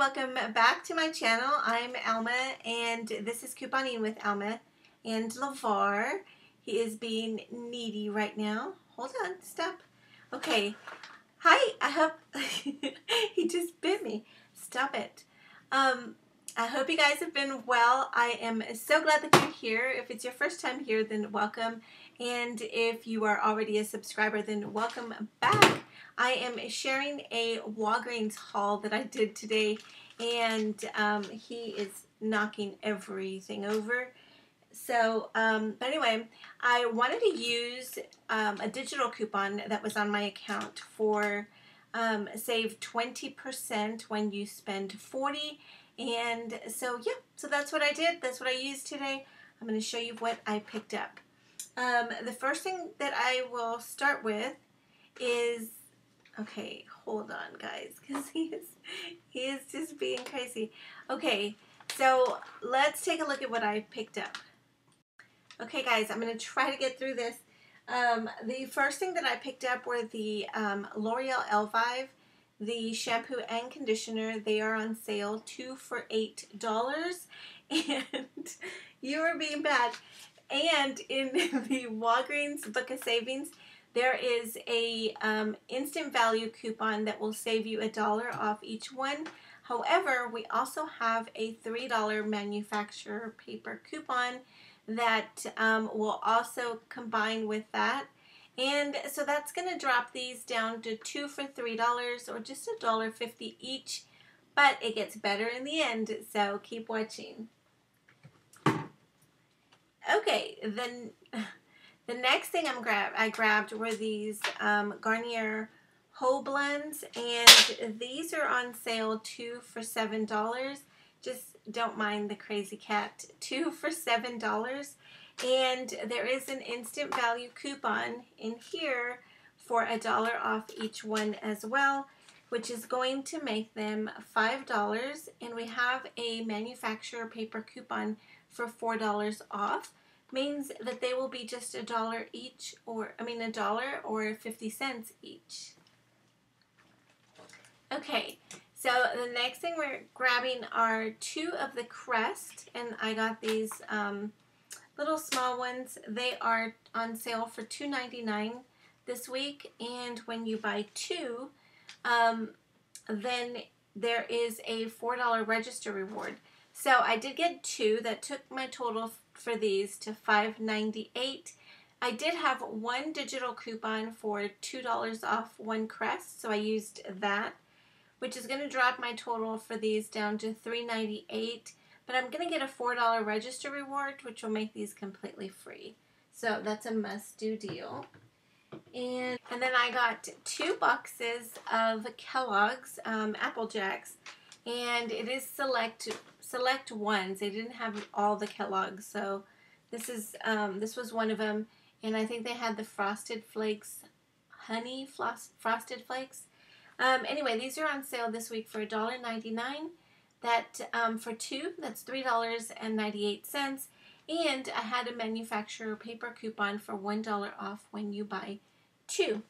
welcome back to my channel. I'm Alma and this is Couponing with Alma and Lavar. He is being needy right now. Hold on, stop. Okay. Hi, I hope he just bit me. Stop it. I hope you guys have been well. I am so glad that you're here. If it's your first time here, then welcome. And if you are already a subscriber, then welcome back. I am sharing a Walgreens haul that I did today, and he is knocking everything over. So, but anyway, I wanted to use a digital coupon that was on my account for save 20% when you spend $40. And so, yeah, so that's what I did. That's what I used today. I'm going to show you what I picked up. The first thing that I will start with is, okay, hold on, guys, because he is just being crazy. Okay, so let's take a look at what I picked up. Okay, guys, I'm going to try to get through this. The first thing that I picked up were the L'Oreal Elvive, the shampoo and conditioner. They are on sale, 2 for $8, and you are being bad. And in the Walgreens Book of Savings, there is a instant value coupon that will save you $1 off each one. However, we also have a $3 manufacturer paper coupon that will also combine with that. And so that's going to drop these down to 2 for $3 or just $1.50 each, but it gets better in the end, so keep watching. Okay, then the next thing I grabbed were these Garnier Whole Blends, and these are on sale 2 for $7. Just don't mind the crazy cat. 2 for $7, and there is an instant value coupon in here for $1 off each one as well, which is going to make them $5. And we have a manufacturer paper coupon for $4 off. Means that they will be just $1 each, or I mean $1.50 each. Okay, so the next thing we're grabbing are 2 of the Crest, and I got these little small ones. They are on sale for $2.99 this week, and when you buy 2, then there is a $4 register reward. So I did get 2. That took my total for these to $5.98. I did have one digital coupon for $2 off one Crest, so I used that, which is going to drop my total for these down to $3.98. But I'm going to get a $4 register reward, which will make these completely free. So that's a must-do deal. And then I got 2 boxes of Kellogg's Applejacks, and it is select ones. They didn't have all the Kellogg's, so this is this was one of them, and I think they had the Frosted Flakes, honey Frosted Flakes. Anyway, these are on sale this week for $1.99. That for 2, that's $3.98, and I had a manufacturer paper coupon for $1 off when you buy 2.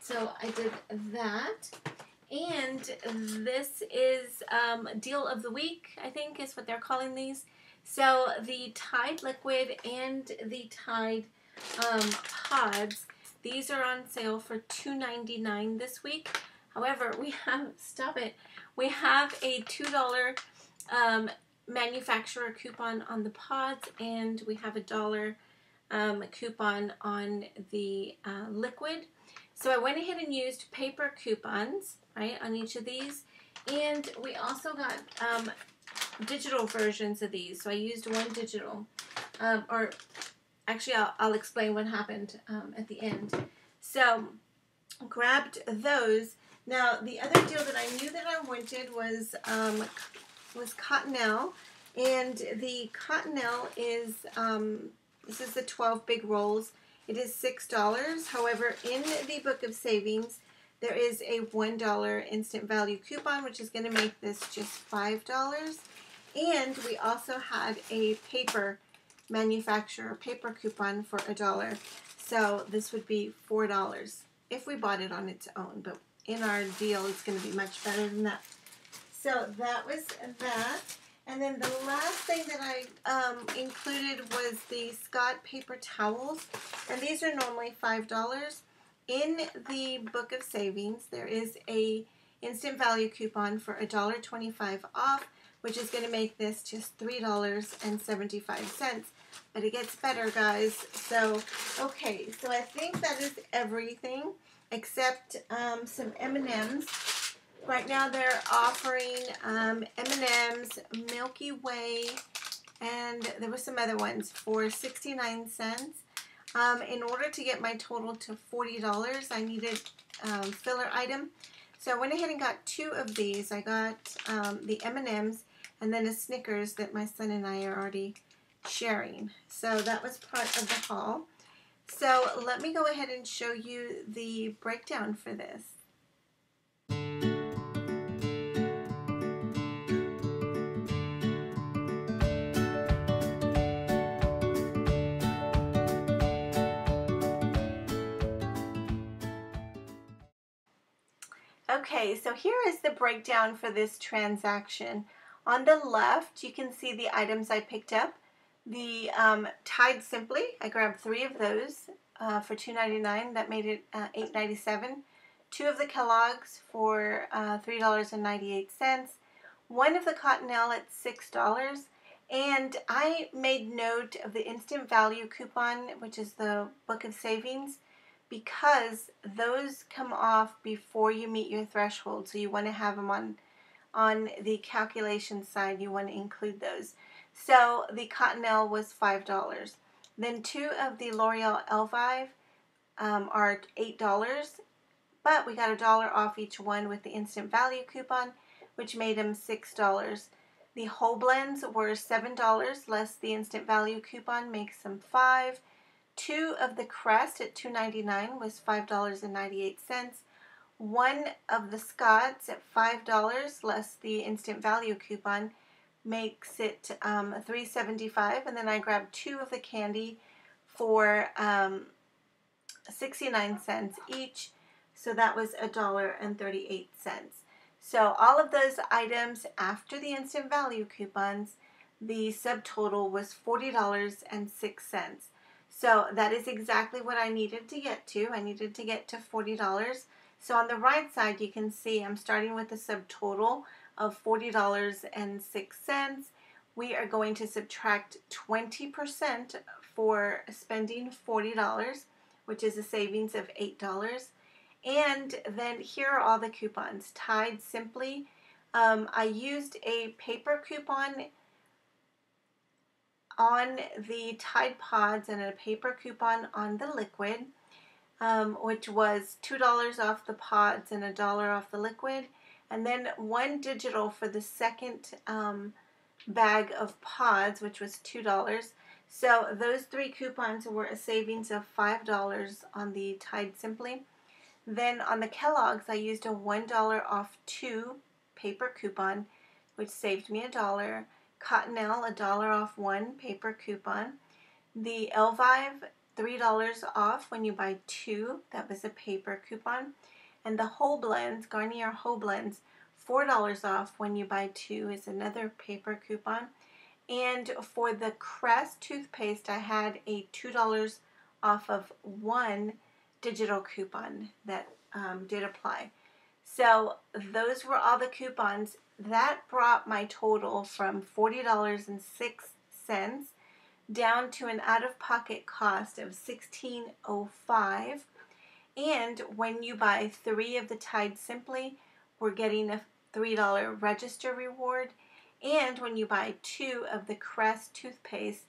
So I did that. And this is Deal of the Week, I think is what they're calling these. So the Tide Liquid and the Tide Pods, these are on sale for $2.99 this week. However, we have, stop it, we have a $2 manufacturer coupon on the pods, and we have a $1 coupon on the liquid. So I went ahead and used paper coupons, right, on each of these. And we also got digital versions of these. So I used one digital, or actually I'll explain what happened at the end. So grabbed those. Now the other deal that I knew that I wanted was Cottonelle. And the Cottonelle is, this is the 12 big rolls. It is $6. However, in the Book of Savings, there is a $1 instant value coupon, which is going to make this just $5. And we also had a paper manufacturer paper coupon for $1. So this would be $4 if we bought it on its own. But in our deal, it's going to be much better than that. So that was that. And then the last thing that I included was the Scott paper towels. And these are normally $5. In the Book of Savings, there is a instant value coupon for $1.25 off, which is going to make this just $3.75. But it gets better, guys. So, okay. So I think that is everything except some M&Ms. Right now they're offering M&Ms, Milky Way, and there were some other ones for 69 cents. In order to get my total to $40, I needed filler item. So I went ahead and got two of these. I got the M&Ms and then a Snickers that my son and I are already sharing. So that was part of the haul. So let me go ahead and show you the breakdown for this. Okay, so here is the breakdown for this transaction. On the left, you can see the items I picked up. The Tide Simply, I grabbed 3 of those for $2.99. That made it $8.97. 2 of the Kellogg's for $3.98. 1 of the Cottonelle at $6. And I made note of the instant value coupon, which is the Book of Savings, because those come off before you meet your threshold. So you want to have them on the calculation side. You want to include those. So the Cottonelle was $5. Then 2 of the L'Oreal Elvive are $8, but we got $1 off each one with the instant value coupon, which made them $6. The whole blends were $7 less the instant value coupon makes them $5. 2 of the Crest at $2.99 was $5.98. 1 of the Scott's at $5 less the instant value coupon makes it $3.75, and then I grabbed 2 of the candy for 69 cents each, so that was $1.38. So all of those items after the instant value coupons, the subtotal was $40.06. So that is exactly what I needed to get to. I needed to get to $40. So on the right side, you can see I'm starting with the subtotal of $40.06. We are going to subtract 20% for spending $40, which is a savings of $8. And then here are all the coupons. Tide Simply, I used a paper coupon on the Tide Pods and a paper coupon on the liquid, which was $2 off the pods and $1 off the liquid. And then 1 digital for the second bag of pods, which was $2. So those 3 coupons were a savings of $5 on the Tide Simply. Then on the Kellogg's, I used a $1 off 2 paper coupon, which saved me $1. Cottonelle, a $1 off 1 paper coupon. The Elvive, $3 off when you buy 2. That was a paper coupon. And the Whole Blends, Garnier Whole Blends, $4 off when you buy 2 is another paper coupon. And for the Crest toothpaste, I had a $2 off of 1 digital coupon that did apply. So those were all the coupons. That brought my total from $40.06 down to an out-of-pocket cost of $16.05. And when you buy 3 of the Tide Simply, we're getting a $3 register reward. And when you buy 2 of the Crest toothpaste,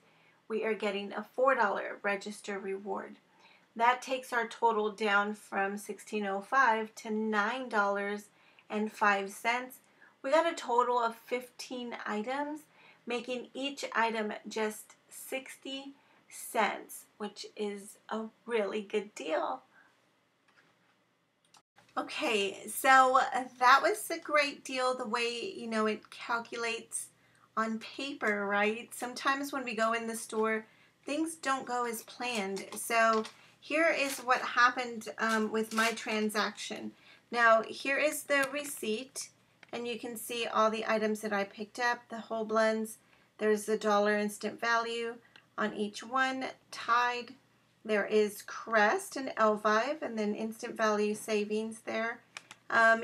we are getting a $4 register reward. That takes our total down from $16.05 to $9.05. We got a total of 15 items, making each item just 60 cents, which is a really good deal. Okay, so that was a great deal, the way, you know, it calculates on paper, right? Sometimes when we go in the store, things don't go as planned. So here is what happened with my transaction. Now, here is the receipt, and you can see all the items that I picked up, the whole blends. There's the dollar instant value on each one. Tide, there is Crest and Elvive, and then instant value savings there.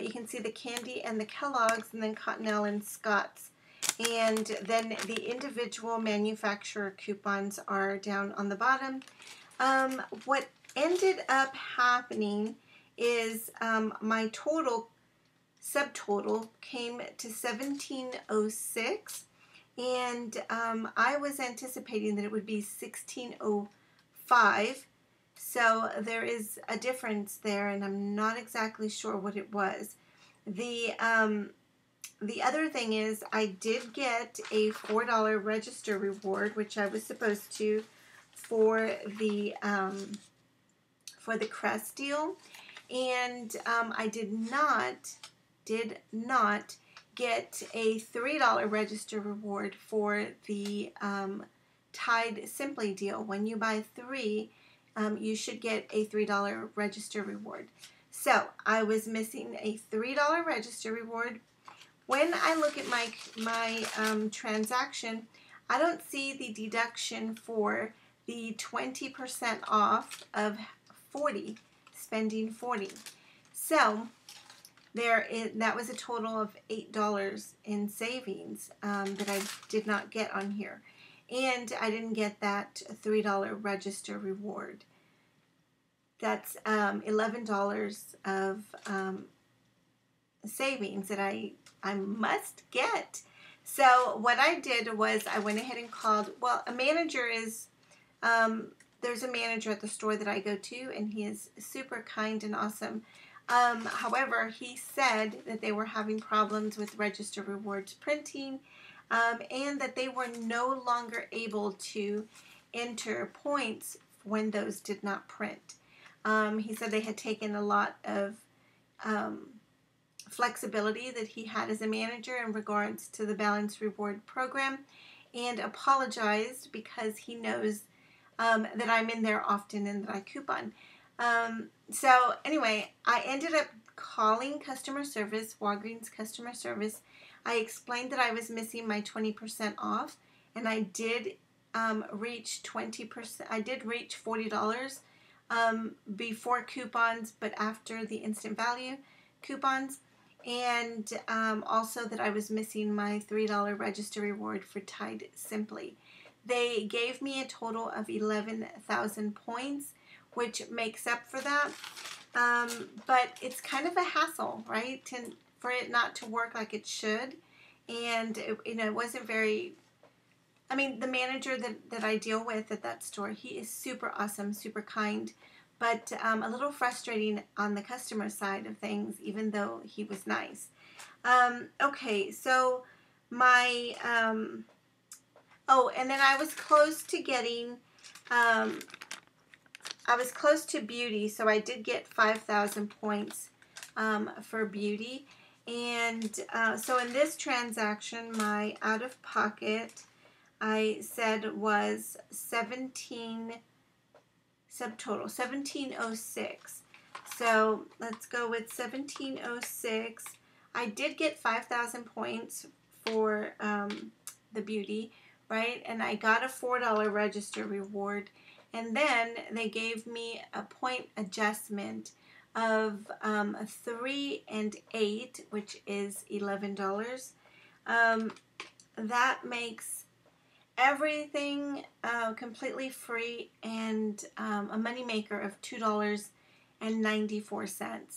You can see the candy and the Kellogg's, and then Cottonelle and Scott's. And then the individual manufacturer coupons are down on the bottom. What ended up happening is my total subtotal came to $17.06, and I was anticipating that it would be $16.05, so there is a difference there, and I'm not exactly sure what it was. The other thing is I did get a $4 register reward, which I was supposed to, for the Crest deal, and I did not get a $3 register reward for the Tide Simply deal. When you buy 3, you should get a $3 register reward. So I was missing a $3 register reward. When I look at my transaction, I don't see the deduction for the 20% off of 40, spending 40. So there is, that was a total of $8 in savings that I did not get on here. And I didn't get that $3 register reward. That's $11 of savings that I must get. So what I did was I went ahead and called, well, a manager is, there's a manager at the store that I go to, and he is super kind and awesome. However, he said that they were having problems with register rewards printing, and that they were no longer able to enter points when those did not print. He said they had taken a lot of flexibility that he had as a manager in regards to the balance reward program, and apologized because he knows that I'm in there often and that I coupon. So anyway, I ended up calling customer service, Walgreens customer service. I explained that I was missing my 20% off, and I did reach 20%. I did reach $40 before coupons, but after the instant value coupons. And also that I was missing my $3 register reward for Tide Simply. They gave me a total of 11,000 points, which makes up for that. But it's kind of a hassle, right, for it not to work like it should. And it, you know, it wasn't very, I mean, the manager that I deal with at that store, he is super awesome, super kind, but a little frustrating on the customer side of things, even though he was nice. Okay, so my, oh, and then I was close to getting, I was close to beauty, so I did get 5,000 points for beauty. And so in this transaction, my out-of-pocket, I said, was 17 subtotal, 1706. So let's go with 1706. I did get 5,000 points for the beauty, right? And I got a $4 register reward. And then they gave me a point adjustment of 3 and 8, which is $11. That makes everything completely free and a moneymaker of $2.94.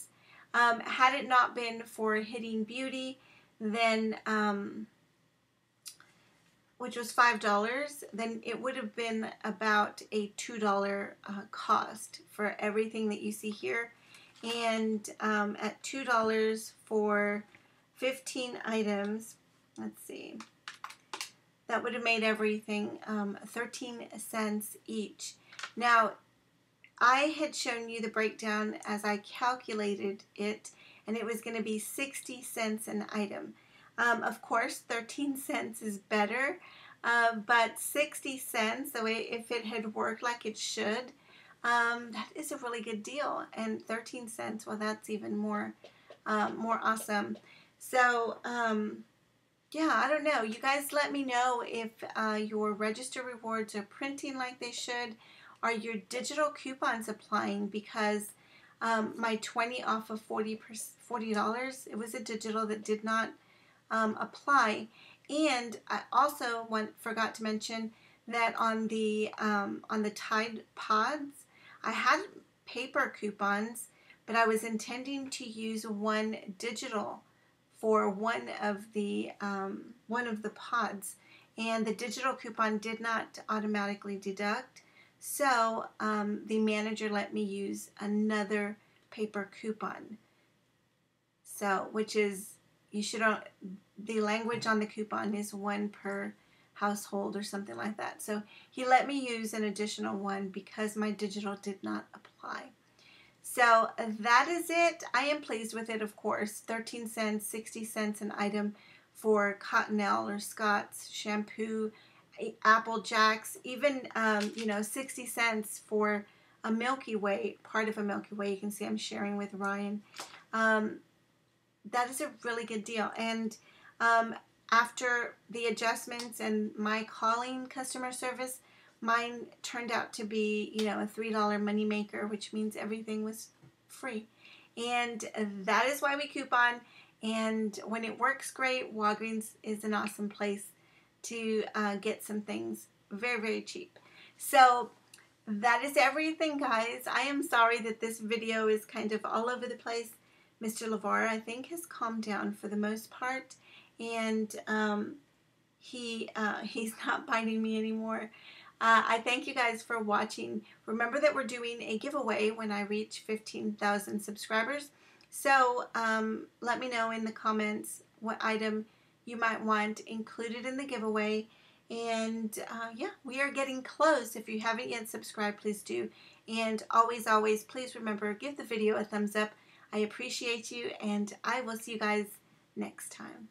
Had it not been for hitting beauty, then which was $5, then it would have been about a $2 cost for everything that you see here. And at $2 for 15 items, let's see, that would have made everything 13 cents each. Now, I had shown you the breakdown as I calculated it, and it was going to be 60 cents an item. Of course, 13 cents is better, but 60 cents, the way if it had worked like it should, that is a really good deal. And 13 cents, well, that's even more awesome. So, yeah, I don't know. You guys let me know if your register rewards are printing like they should. Are your digital coupons applying? Because my 20 off of $40, it was a digital that did not apply. And I also forgot to mention that on the Tide Pods, I had paper coupons, but I was intending to use one digital for one of the pods, and the digital coupon did not automatically deduct. So the manager let me use another paper coupon. So, which is, you should, the language on the coupon is one per household or something like that. So he let me use an additional one because my digital did not apply. So that is it. I am pleased with it, of course. 13 cents, 60 cents an item for Cottonelle or Scott's shampoo, Applejacks, even, you know, 60 cents for a Milky Way, part of a Milky Way. You can see I'm sharing with Ryan. That is a really good deal. And after the adjustments and my calling customer service, mine turned out to be, you know, a $3 moneymaker, which means everything was free. And that is why we coupon. And when it works great, Walgreens is an awesome place to get some things very, very cheap. So that is everything, guys. I am sorry that this video is kind of all over the place. Mr. Lavar, I think, has calmed down for the most part. And he's not biting me anymore. I thank you guys for watching. Remember that we're doing a giveaway when I reach 15,000 subscribers. So let me know in the comments what item you might want included in the giveaway. And yeah, we are getting close. If you haven't yet subscribed, please do. And always, always, please remember, give the video a thumbs up. I appreciate you, and I will see you guys next time.